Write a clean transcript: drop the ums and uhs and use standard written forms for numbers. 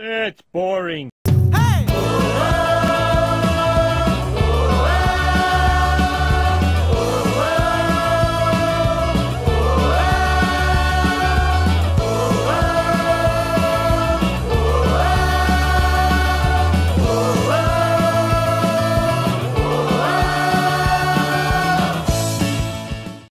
That's boring.